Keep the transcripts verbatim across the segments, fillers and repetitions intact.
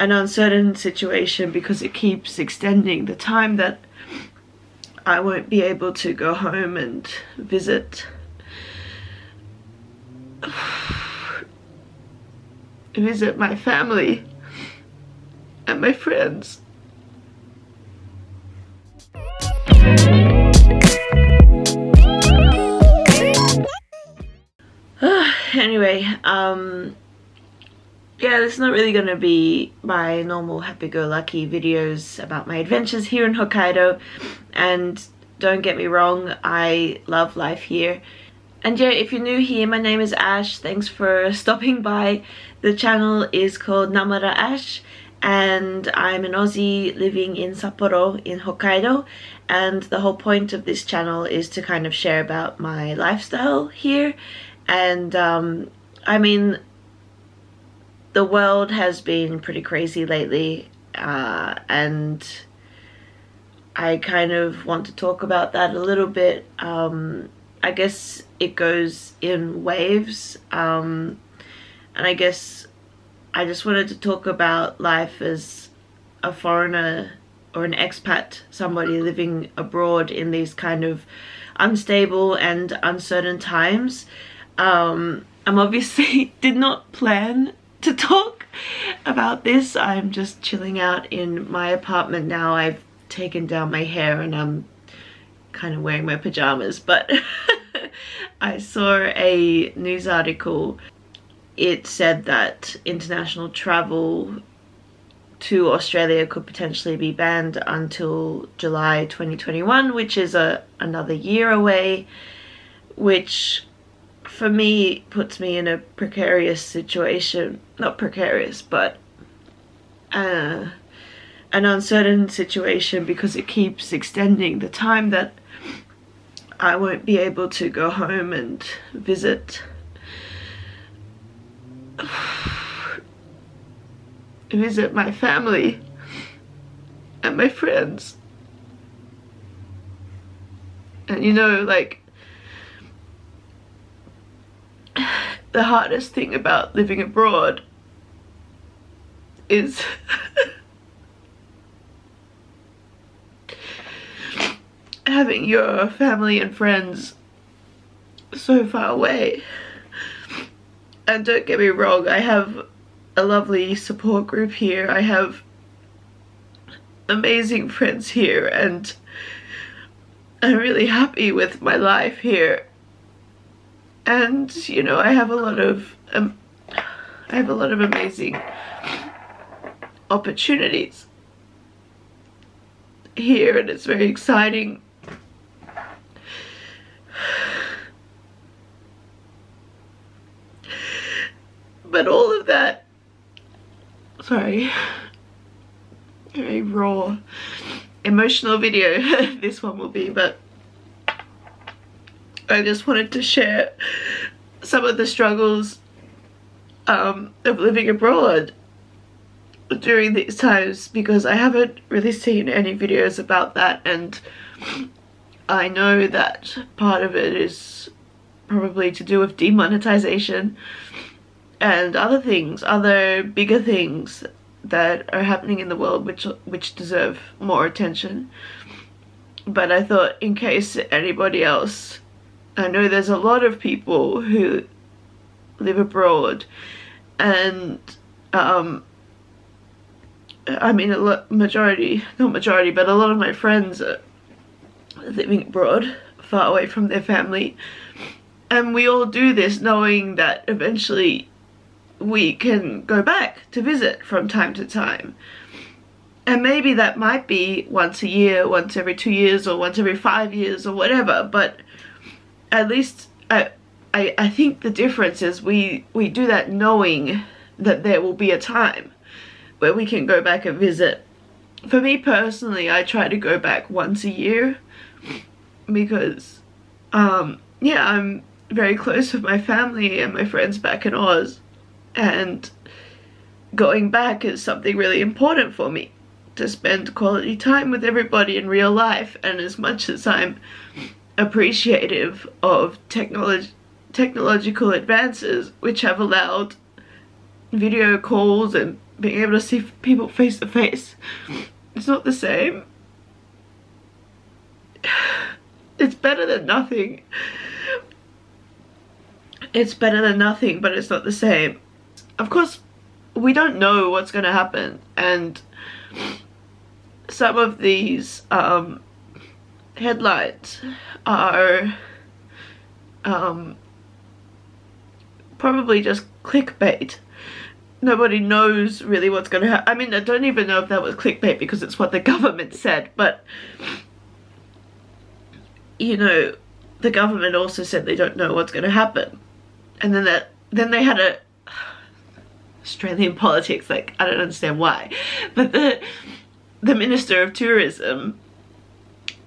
an uncertain situation because it keeps extending the time that I won't be able to go home and visit. Visit my family and my friends. Anyway, um, yeah, there's not really gonna be my normal happy-go-lucky videos about my adventures here in Hokkaido, and don't get me wrong, I love life here. And yeah, if you're new here, my name is Ash, thanks for stopping by. The channel is called Namara Ash, and I'm an Aussie living in Sapporo in Hokkaido, and the whole point of this channel is to kind of share about my lifestyle here. And um, I mean, the world has been pretty crazy lately, uh, and I kind of want to talk about that a little bit. Um, I guess it goes in waves, um, and I guess I just wanted to talk about life as a foreigner or an expat, somebody living abroad in these kind of unstable and uncertain times. Um, I'm obviously did not plan to talk about this. I'm just chilling out in my apartment now. I've taken down my hair and I'm kind of wearing my pajamas, but I saw a news article. It said that international travel to Australia could potentially be banned until July twenty twenty-one, which is a another year away, which for me puts me in a precarious situation. Not precarious, but uh, an uncertain situation, because it keeps extending the time that I won't be able to go home and visit visit my family and my friends. And you know, like, the hardest thing about living abroad is having your family and friends so far away. And don't get me wrong, I have a lovely support group here, I have amazing friends here, and I'm really happy with my life here. And you know, I have a lot of um, I have a lot of amazing opportunities here, and it's very exciting. But all of that, sorry, very raw, emotional video this one will be, but I just wanted to share some of the struggles um, of living abroad during these times, because I haven't really seen any videos about that, and I know that part of it is probably to do with demonetization and other things, other bigger things that are happening in the world which, which deserve more attention. But I thought, in case anybody else, I know there's a lot of people who live abroad, and um, I mean, a lot, majority, not majority, but a lot of my friends are living abroad, far away from their family, and we all do this knowing that eventually we can go back to visit from time to time. And maybe that might be once a year, once every two years, or once every five years, or whatever, but at least I, I I think the difference is we we do that knowing that there will be a time where we can go back and visit. For me personally, I try to go back once a year because um yeah, I'm very close with my family and my friends back in Oz, and going back is something really important for me, to spend quality time with everybody in real life. And as much as I'm appreciative of technology technological advances which have allowed video calls and being able to see people face to face. It's not the same. It's better than nothing. It's better than nothing, but it's not the same. Of course, we don't know what's going to happen, and some of these um, headlines are um, probably just clickbait. Nobody knows really what's going to happen. I mean, I don't even know if that was clickbait because it's what the government said, but you know, the government also said they don't know what's going to happen. And then that, then they had a Australian politics, like, I don't understand why, but the the Minister of Tourism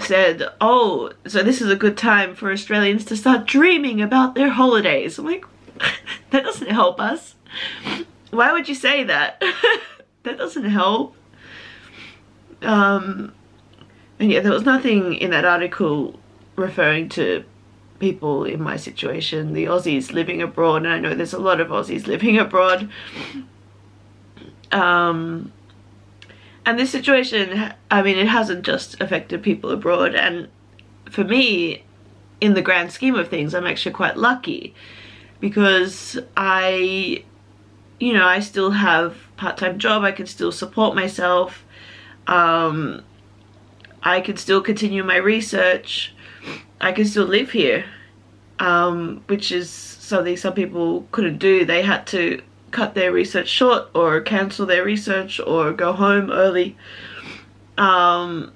said, oh, so this is a good time for Australians to start dreaming about their holidays. I'm like, that doesn't help us. Why would you say that? That doesn't help. Um, and yeah, there was nothing in that article referring to people in my situation, the Aussies living abroad, and I know there's a lot of Aussies living abroad. Um, and this situation, I mean, it hasn't just affected people abroad, and for me, in the grand scheme of things, I'm actually quite lucky because I, you know, I still have a part-time job, I can still support myself, um, I can still continue my research, I can still live here, um, which is something some people couldn't do. They had to cut their research short or cancel their research or go home early. Um,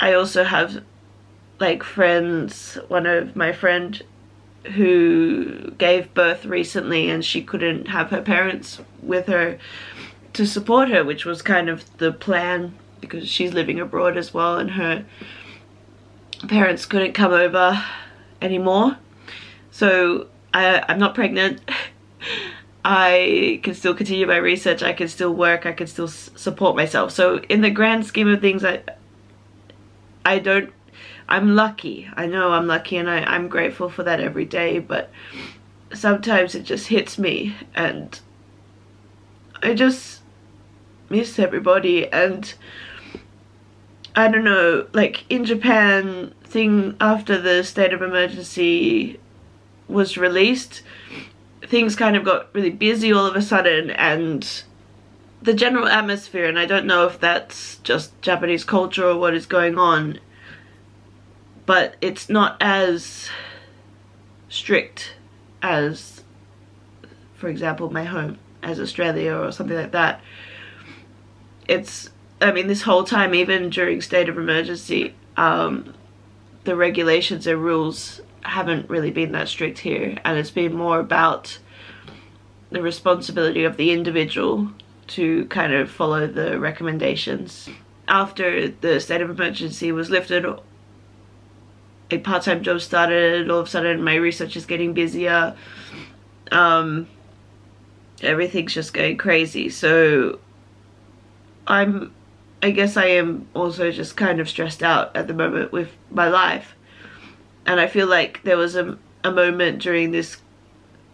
I also have, like, friends, one of my friend who gave birth recently and she couldn't have her parents with her to support her, which was kind of the plan because she's living abroad as well and her parents couldn't come over anymore. So I, I'm not pregnant. I can still continue my research, I can still work, I can still s support myself. So in the grand scheme of things, I I don't, I'm lucky. I know I'm lucky and I, I'm grateful for that every day, but sometimes it just hits me and I just miss everybody. And I don't know, like in Japan, thing after the state of emergency was released, things kind of got really busy all of a sudden, and the general atmosphere, and I don't know if that's just Japanese culture or what is going on, but it's not as strict as, for example, my home as Australia or something like that. It's, I mean, this whole time, even during state of emergency, um, the regulations and rules haven't really been that strict here, and it's been more about the responsibility of the individual to kind of follow the recommendations. After the state of emergency was lifted, a part-time job started, all of a sudden my research is getting busier, um, everything's just going crazy, so I'm I guess I am also just kind of stressed out at the moment with my life. And I feel like there was a, a moment during this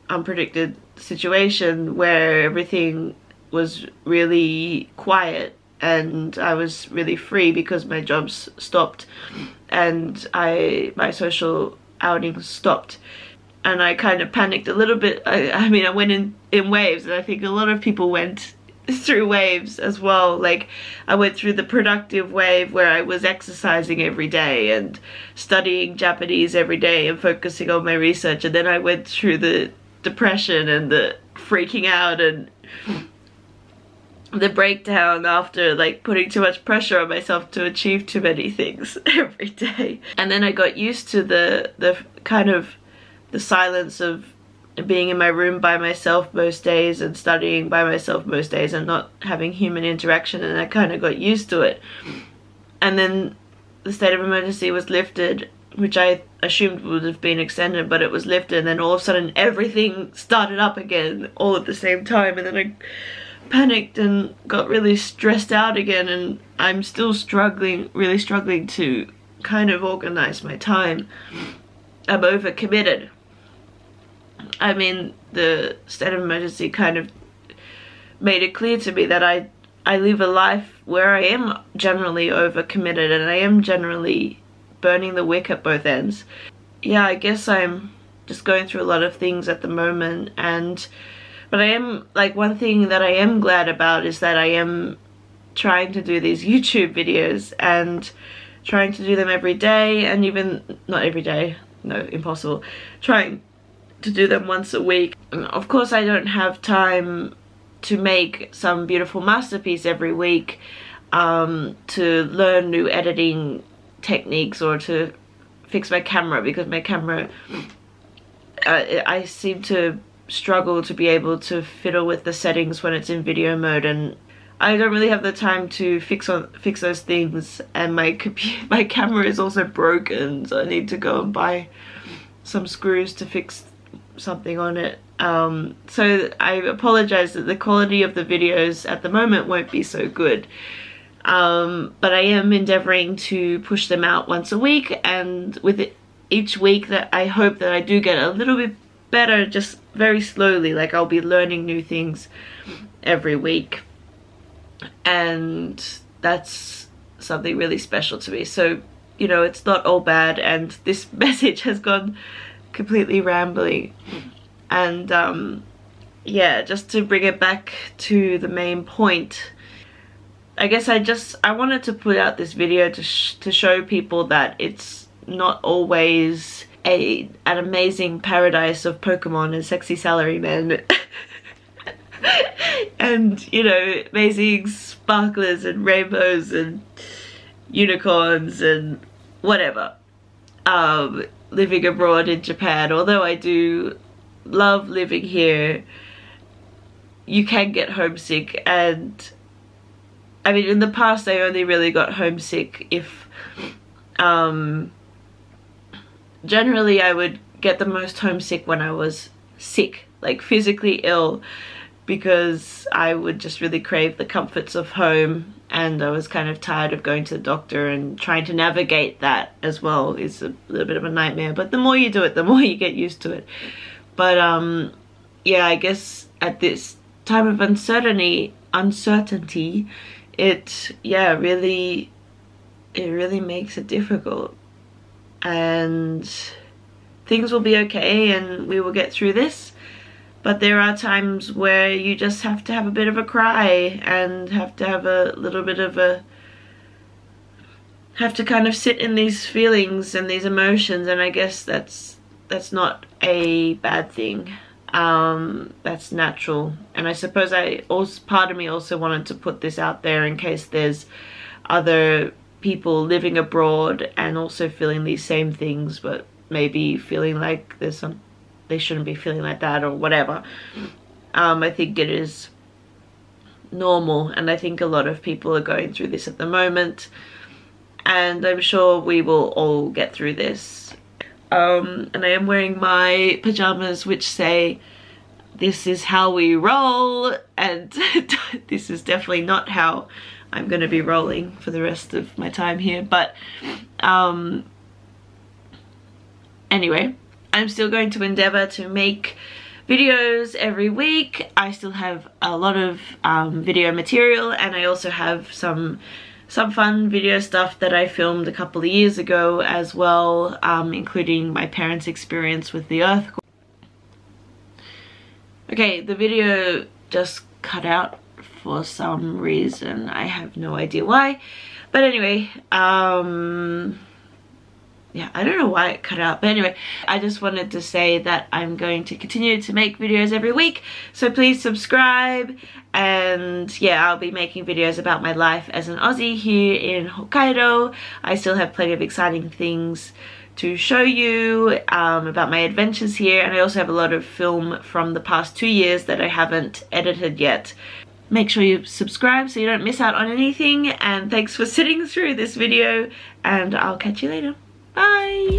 unpredicted situation where everything was really quiet and I was really free because my jobs stopped and I my social outings stopped. And I kind of panicked a little bit. I, I mean, I went in, in waves, and I think a lot of people went through waves as well. Like, I went through the productive wave where I was exercising every day and studying Japanese every day and focusing on my research, and then I went through the depression and the freaking out and the breakdown after, like, putting too much pressure on myself to achieve too many things every day. And then I got used to the the kind of the silence of being in my room by myself most days and studying by myself most days and not having human interaction, and I kind of got used to it. And then the state of emergency was lifted, which I assumed would have been extended, but it was lifted, and then all of a sudden everything started up again all at the same time, and then I panicked and got really stressed out again, and I'm still struggling, really struggling to kind of organize my time. I'm overcommitted. I mean, the state of emergency kind of made it clear to me that I I live a life where I am generally overcommitted and I am generally burning the wick at both ends. Yeah, I guess I'm just going through a lot of things at the moment, and but I am, like, one thing that I am glad about is that I am trying to do these YouTube videos and trying to do them every day, and even not every day, no, impossible, trying to do them once a week. And of course I don't have time to make some beautiful masterpiece every week, um, to learn new editing techniques or to fix my camera, because my camera, uh, I seem to struggle to be able to fiddle with the settings when it's in video mode, and I don't really have the time to fix on fix those things, and my computer, my camera is also broken, so I need to go and buy some screws to fix something on it. Um, so I apologize that the quality of the videos at the moment won't be so good, um, but I am endeavoring to push them out once a week, and with it, each week that I hope that I do get a little bit better, just very slowly, like I'll be learning new things every week, and that's something really special to me. So, you know, it's not all bad, and this message has gone completely rambling. And um, yeah, just to bring it back to the main point, I guess I just, I wanted to put out this video to, sh to show people that it's not always a, an amazing paradise of Pokemon and sexy salarymen and, you know, amazing sparklers and rainbows and unicorns and whatever, um, living abroad in Japan. Although I do love living here, you can get homesick, and I mean, in the past I only really got homesick if um generally I would get the most homesick when I was sick, like physically ill, because I would just really crave the comforts of home, and I was kind of tired of going to the doctor, and trying to navigate that as well is a little bit of a nightmare, but the more you do it, the more you get used to it. But um, yeah, I guess at this time of uncertainty, uncertainty, it yeah really, it really makes it difficult. And things will be okay, and we will get through this. But there are times where you just have to have a bit of a cry, and have to have a little bit of a, have to kind of sit in these feelings and these emotions. And I guess that's that's not a bad thing, um, that's natural. And I suppose I also, part of me also wanted to put this out there in case there's other people living abroad and also feeling these same things, but maybe feeling like there's some, they shouldn't be feeling like that or whatever. um, I think it is normal, and I think a lot of people are going through this at the moment, and I'm sure we will all get through this. Um, and I am wearing my pajamas, which say, "This is how we roll," and this is definitely not how I'm going to be rolling for the rest of my time here, but um, anyway, I'm still going to endeavour to make videos every week. I still have a lot of um, video material, and I also have some Some fun video stuff that I filmed a couple of years ago as well, um, including my parents' experience with the earthquake. Okay, the video just cut out for some reason. I have no idea why. But anyway, um, yeah, I don't know why it cut out. But anyway, I just wanted to say that I'm going to continue to make videos every week. So please subscribe. And yeah, I'll be making videos about my life as an Aussie here in Hokkaido. I still have plenty of exciting things to show you um, about my adventures here, and I also have a lot of film from the past two years that I haven't edited yet. Make sure you subscribe so you don't miss out on anything, and thanks for sitting through this video, and I'll catch you later. Bye!